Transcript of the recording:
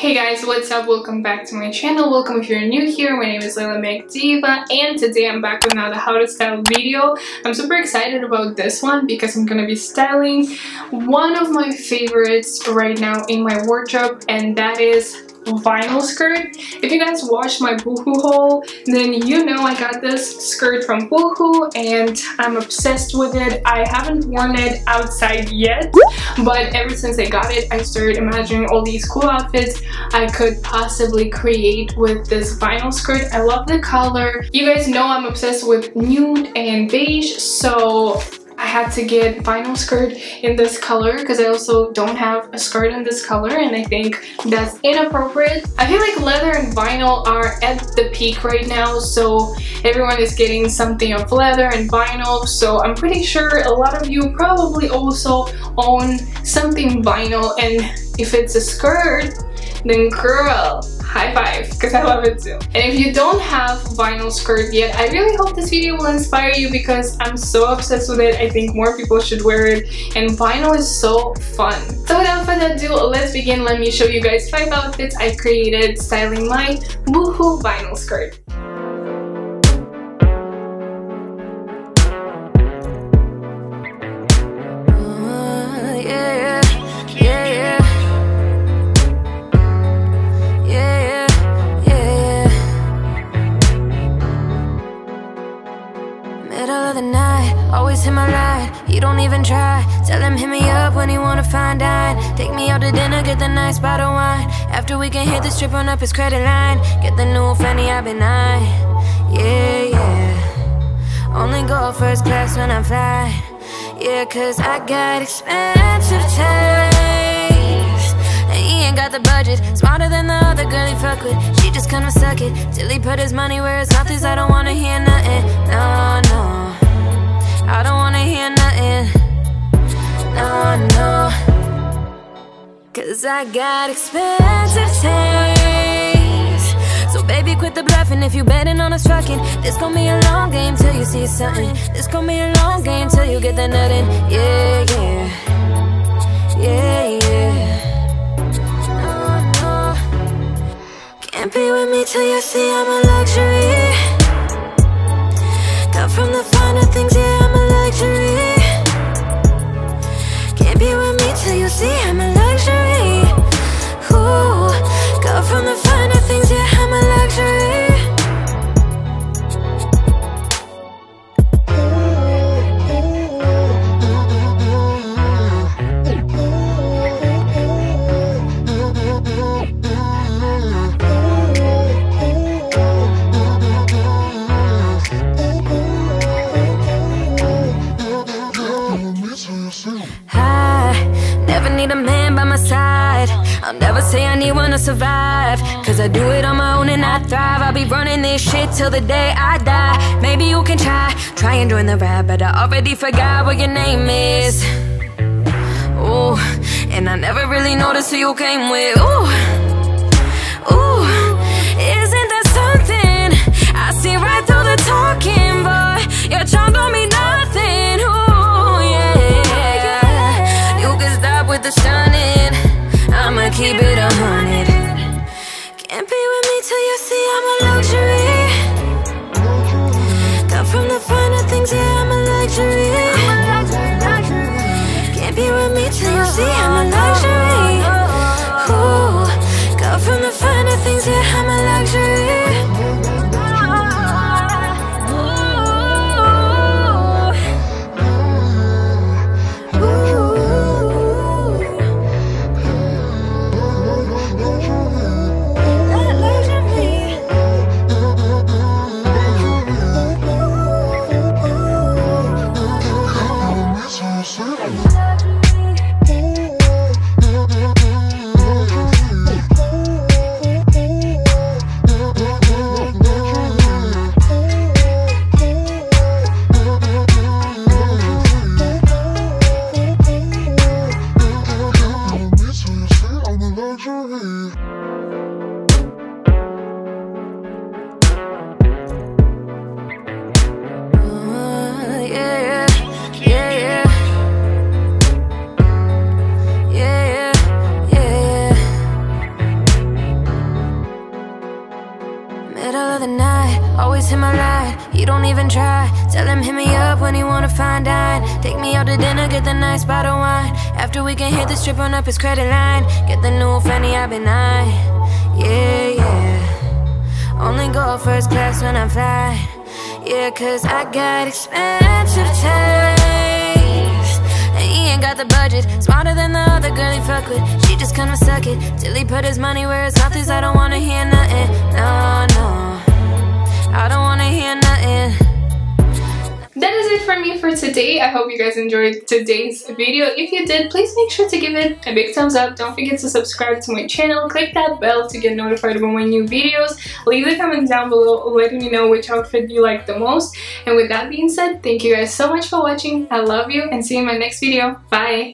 Hey guys, what's up? Welcome back to my channel. Welcome if you're new here. My name is Leila Mekhdiyeva and today I'm back with another how to style video. I'm super excited about this one because I'm gonna be styling one of my favorites right now in my wardrobe, and that is vinyl skirt. If you guys watched my Boohoo haul, then you know I got this skirt from Boohoo and I'm obsessed with it. I haven't worn it outside yet, but ever since I got it, I started imagining all these cool outfits I could possibly create with this vinyl skirt. I love the color. You guys know I'm obsessed with nude and beige, so I had to get vinyl skirt in this color because I also don't have a skirt in this color and I think that's inappropriate. I feel like leather and vinyl are at the peak right now, so everyone is getting something of leather and vinyl, so I'm pretty sure a lot of you probably also own something vinyl, and if it's a skirt, then girl, high five, because I love it too. And if you don't have vinyl skirt yet, I really hope this video will inspire you because I'm so obsessed with it. I think more people should wear it, and vinyl is so fun. So without further ado, let's begin. Let me show you guys 5 outfits I created styling my Boohoo vinyl skirt. Fine dine. Take me out to dinner, get the nice bottle wine. After we can hit the strip on up his credit line. Get the new fanny I've been eyeing. Yeah, yeah. Only go first class when I fly. Yeah, cause I got expensive taste and he ain't got the budget. Smarter than the other girl he fuck with. She just kinda suck it till he put his money where his mouth is. I don't wanna hear nothing. No, no, I don't wanna hear nothing. No, no, cause I got expensive taste. So baby, quit the bluffing. If you betting on us fucking, this gon' be a long game till you see something. This gon' be a long game till you get that nuttin'. Yeah, yeah, yeah, yeah. No, no, can't be with me till you see I'm a luxury. Cut from the finer things, yeah, I'm a luxury. Be with me till you see I'm a luxury. Ooh, go from the finer things, yeah, I'm a luxury. I'll never say I need one to survive, cause I do it on my own and I thrive. I'll be running this shit till the day I die. Maybe you can try and join the rap, but I already forgot what your name is. Ooh, and I never really noticed who you came with. Ooh, ooh, isn't that something? I see right through the talking, boy. Your charm don't mean nothing. Ooh, yeah. You can stop with the stunning. I'ma keep it 100. Can't be with me till you see I'm a luxury. Cut from the finer things, yeah, I'm a luxury. Can't be with me till you see I'm a luxury. Ooh, cut from the finer things, yeah, I'm a luxury. the night, always hit my line, you don't even try. Tell him hit me up when you wanna fine dine. Take me out to dinner, get the nice bottle of wine. After we can hit the strip on up his credit line. Get the new Fanny, I've been eyeing. Yeah, yeah. Only go first class when I fly. Yeah, cause I got expensive taste, and he ain't got the budget. Smarter than the other girl he fuck with. She just kinda suck it till he put his money where his mouth is. I don't wanna hear nothing. No, no, I don't wanna hear nothing. That is it from me for today. I hope you guys enjoyed today's video. If you did, please make sure to give it a big thumbs up. Don't forget to subscribe to my channel. Click that bell to get notified about my new videos. Leave a comment down below letting me know which outfit you like the most. And with that being said, thank you guys so much for watching. I love you and see you in my next video. Bye!